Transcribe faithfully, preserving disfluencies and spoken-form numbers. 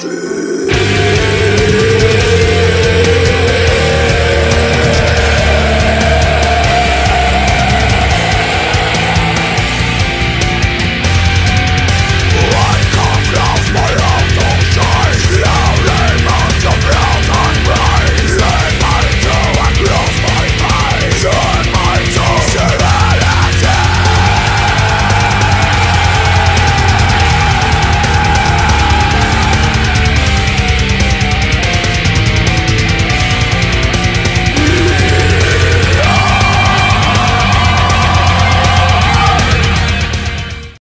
Dead.